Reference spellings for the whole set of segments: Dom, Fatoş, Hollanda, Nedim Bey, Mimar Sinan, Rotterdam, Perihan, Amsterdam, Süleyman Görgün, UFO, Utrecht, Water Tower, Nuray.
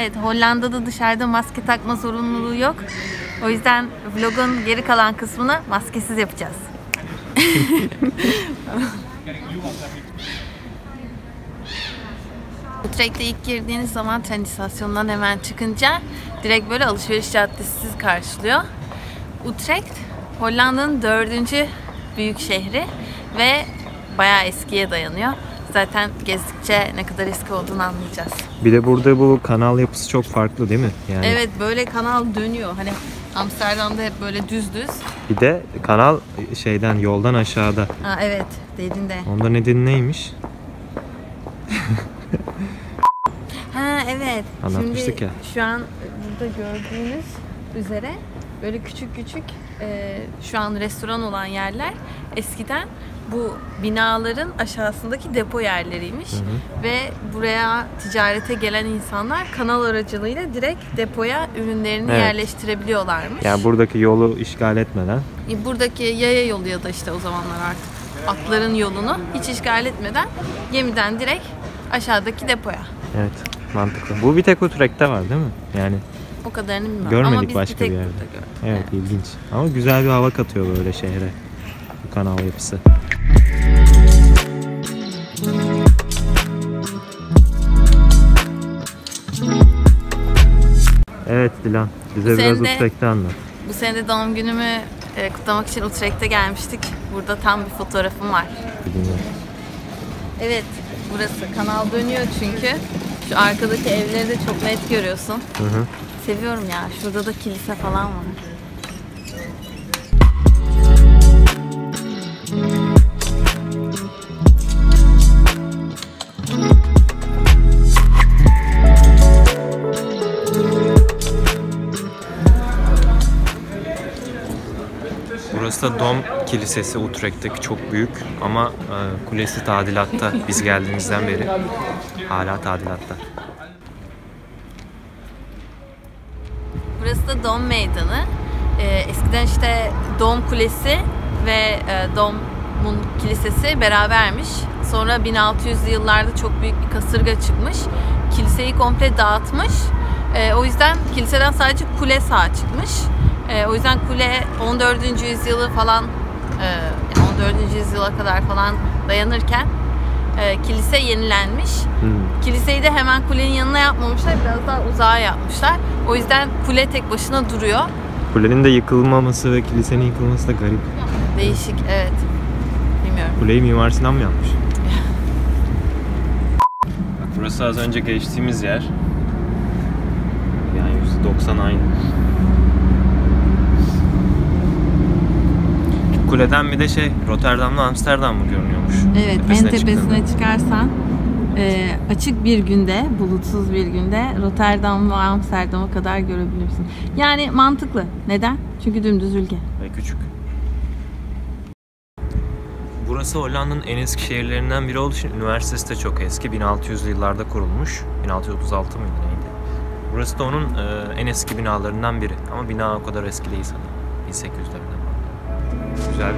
Evet, Hollanda'da dışarıda maske takma zorunluluğu yok. O yüzden vlogun geri kalan kısmını maskesiz yapacağız. Utrecht'e ilk girdiğiniz zaman tren istasyonundan hemen çıkınca direkt böyle alışveriş caddesi sizi karşılıyor. Utrecht, Hollanda'nın 4. büyük şehri ve bayağı eskiye dayanıyor. Zaten gezdikçe ne kadar eski olduğunu anlayacağız. Bir de burada bu kanal yapısı çok farklı değil mi? Yani... Evet, böyle kanal dönüyor. Hani Amsterdam'da hep böyle düz düz. Bir de kanal şeyden, yoldan aşağıda. Aa, evet, derinde. Onda nedeni neymiş? Ha evet. Anlatmıştık. Şimdi ya. Şu an burada gördüğünüz üzere böyle küçük küçük şu an restoran olan yerler eskiden bu binaların aşağısındaki depo yerleriymiş. Hı hı. Ve buraya ticarete gelen insanlar kanal aracılığıyla direkt depoya ürünlerini, evet, yerleştirebiliyorlarmış. Yani buradaki yolu işgal etmeden. Buradaki yaya yolu ya da işte o zamanlar artık atların yolunu hiç işgal etmeden gemiden direkt aşağıdaki depoya. Evet, mantıklı. Bu bir tek Utrecht'te var değil mi? Yani o kadarını bilmiyorum. Görmedik ama biz başka bir yerde. Evet, evet, ilginç. Ama güzel bir hava katıyor böyle şehre bu kanal yapısı. Evet Dilan, bize biraz Utrecht'te anlat. Bu sene de doğum günümü kutlamak için Utrecht'e gelmiştik. Burada tam bir fotoğrafım var. Bilmiyorum. Evet, burası. Kanal dönüyor çünkü. Şu arkadaki evleri de çok net görüyorsun. Hı hı. Seviyorum ya. Şurada da kilise falan var. Burası da Dom Kilisesi, Utrecht'teki çok büyük ama kulesi tadilatta. Biz geldiğimizden beri hala tadilatta. Burası da Dom Meydanı. Eskiden işte Dom Kulesi ve Dom'un Kilisesi berabermiş. Sonra 1600'lü yıllarda çok büyük bir kasırga çıkmış. Kiliseyi komple dağıtmış. O yüzden kiliseden sadece kule sağ çıkmış. O yüzden kule 14. yüzyılı falan, 14. yüzyıla kadar falan dayanırken kilise yenilenmiş. Hmm. Kiliseyi de hemen kulenin yanına yapmamışlar, biraz daha uzağa yapmışlar. O yüzden kule tek başına duruyor. Kulenin de yıkılmaması ve kilisenin yıkılması da garip. Değişik, evet. Bilmiyorum. Kuleyi Mimar Sinan mı yapmış? Bak, burası az önce geçtiğimiz yer. Yani %90 aynı. Kuleden bir de şey, Rotterdam'la Amsterdam mı görünüyormuş? Evet, tepesine, en tepesine çıkarsan açık bir günde, bulutsuz bir günde Rotterdam ve Amsterdam'a kadar görebilirsin. Yani mantıklı. Neden? Çünkü dümdüz ülke. Ve küçük. Burası Hollanda'nın en eski şehirlerinden biri olduğu için üniversitesi de çok eski. 1600'lü yıllarda kurulmuş. 1636 mıydı neydi? Burası da onun en eski binalarından biri. Ama bina o kadar eski değil sanırım. 1800'lerde. Güzel.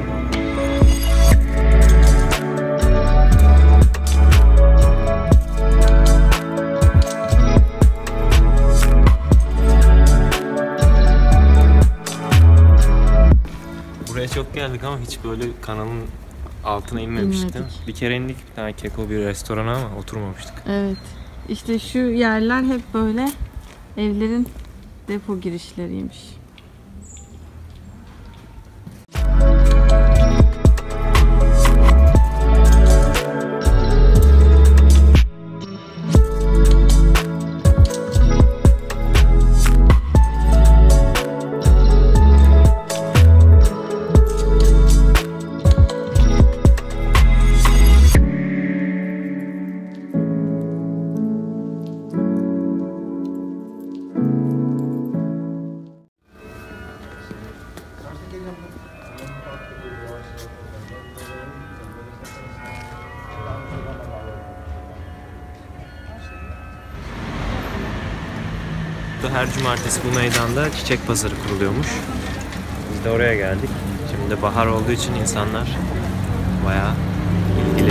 Buraya çok geldik ama hiç böyle kanalın altına inmemiştik değil mi? Bir kere indik bir tane keko bir restorana ama oturmamıştık. Evet. İşte şu yerler hep böyle evlerin depo girişleriymiş. Utrecht'te her cumartesi bu meydanda çiçek pazarı kuruluyormuş. Biz de oraya geldik. Şimdi de bahar olduğu için insanlar bayağı ilgili.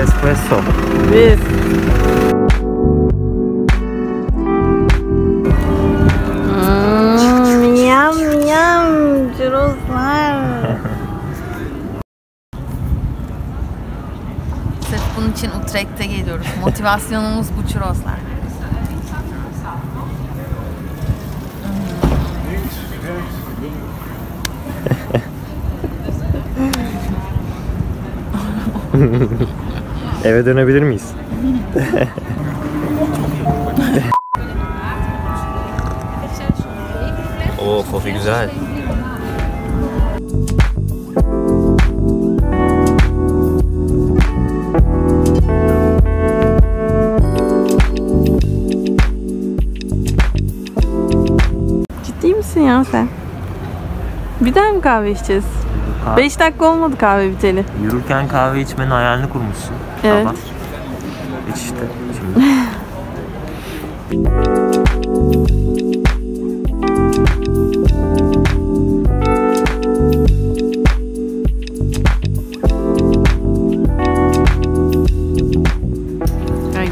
Espresso. Evet. Yum yum cirozlar. Sırf bunun için Utrecht'e geliyoruz. Motivasyonumuz bu cirozlar. Eve dönebilir miyiz? Oo, kofi güzel. Ciddi misin ya sen? Bir daha mı kahve içeceğiz? 5 dakika olmadı kahve biteli. Yürürken kahve içmenin hayalini kurmuşsun. Evet. Tamam. İç işte şimdi.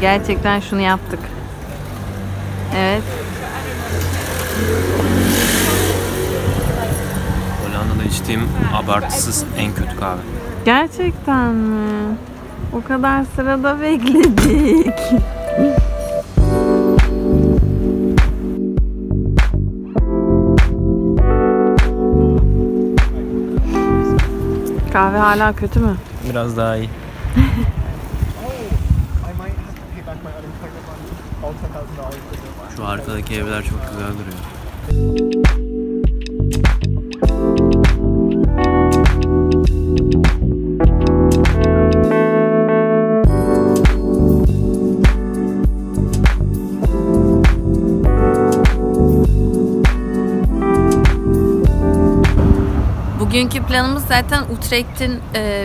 Gerçekten şunu yaptık. Evet. Hollanda'da içtiğim abartısız en kötü kahve. Gerçekten mi? O kadar sırada bekledik. Kahve hala kötü mü? Biraz daha iyi. Şu arkadaki evler çok güzel duruyor. Bugünkü planımız zaten Utrecht'in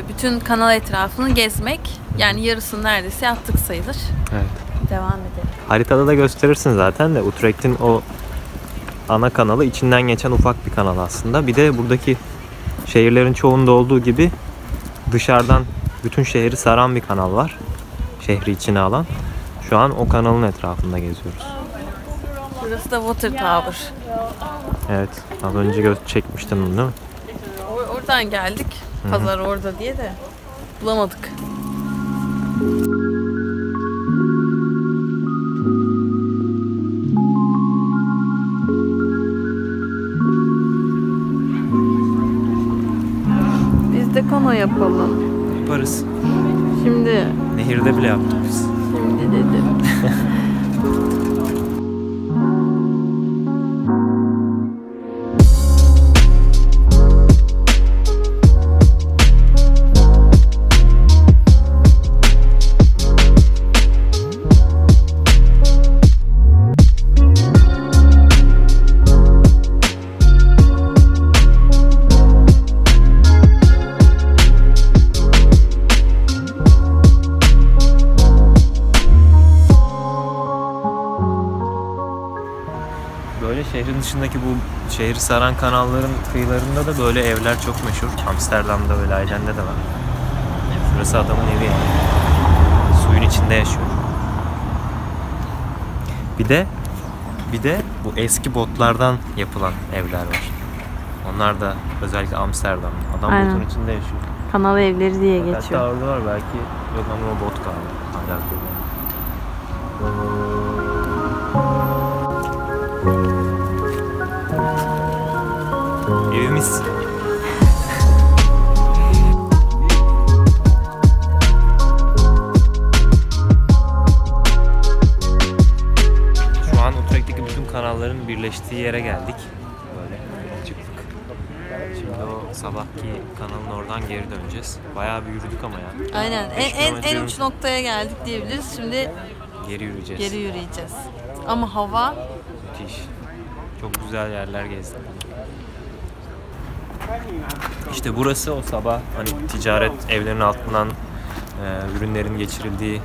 bütün kanal etrafını gezmek. Yani yarısını neredeyse yaptık sayılır. Evet. Devam edelim. Haritada da gösterirsin zaten de Utrecht'in o ana kanalı içinden geçen ufak bir kanal aslında. Bir de buradaki şehirlerin çoğunda olduğu gibi dışarıdan bütün şehri saran bir kanal var. Şehri içine alan. Şu an o kanalın etrafında geziyoruz. Burası da Water Tower. Evet. Az önce çekmiştin onu değil mi? Oradan geldik. Pazar orada diye de bulamadık. Biz de kano yapalım. Yaparız. Şimdi. Nehirde bile yaptık biz. Şimdi dedim. Şehrin dışındaki bu şehri saran kanalların kıyılarında da böyle evler çok meşhur. Amsterdam'da böyle, Aylende de var. Burası adamın evi yani. Suyun içinde yaşıyor. Bir de bu eski botlardan yapılan evler var. Onlar da özellikle Amsterdam'da. Adam aynen. Botun içinde yaşıyor. Kanal evleri diye hatta geçiyor. Hatta orada var belki. Yok ama o bot kaldı. Evimiz. Şu an Utrecht'teki bütün kanalların birleştiği yere geldik. Böyle çıktık. Şimdi o sabahki kanalın oradan geri döneceğiz. Bayağı bir yürüdük ama ya. Aynen. En uç noktaya geldik diyebiliriz. Şimdi geri yürüyeceğiz. Ama hava müthiş. Çok güzel yerler gezdik. İşte burası o sabah hani ticaret evlerinin altından ürünlerin geçirildiği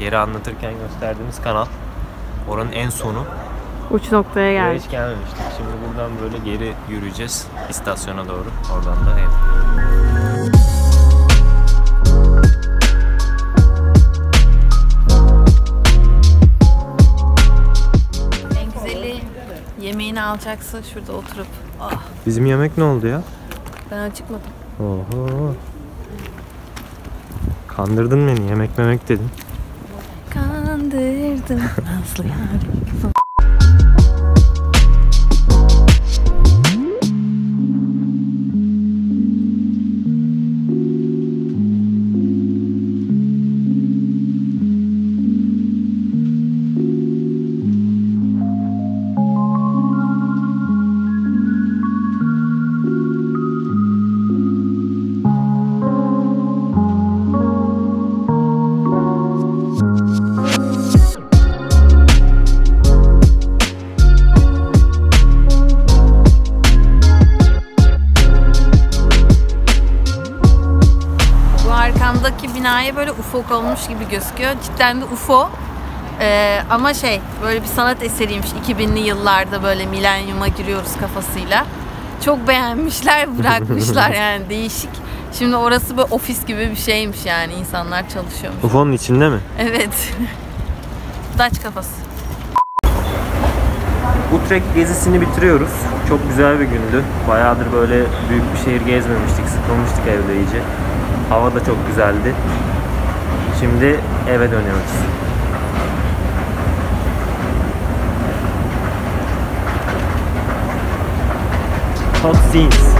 yeri anlatırken gösterdiğimiz kanal. Oranın en sonu. Uç noktaya geldik. Hiç gelmemiştik. Şimdi buradan böyle geri yürüyeceğiz istasyona doğru. Oradan da ev. Yemeğini alacaksın şurada oturup. Ah. Bizim yemek ne oldu ya? Ben acıkmadım. Oho. Kandırdın beni, yemek memek dedin. Kandırdım. Nasıl yani? Binaya böyle UFO olmuş gibi gözüküyor. Cidden de UFO. Ama şey, böyle bir sanat eseriymiş. 2000'li yıllarda böyle milenyuma giriyoruz kafasıyla. Çok beğenmişler, bırakmışlar yani değişik. Şimdi orası böyle ofis gibi bir şeymiş yani. İnsanlar çalışıyormuş. UFO'nun içinde mi? Evet. Daç kafası. Utrecht gezisini bitiriyoruz. Çok güzel bir gündü. Bayağıdır böyle büyük bir şehir gezmemiştik. Sıkılmıştık evde iyice. Hava da çok güzeldi. Şimdi eve dönüyoruz. Hot scenes.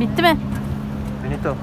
Bitti mi? Benito.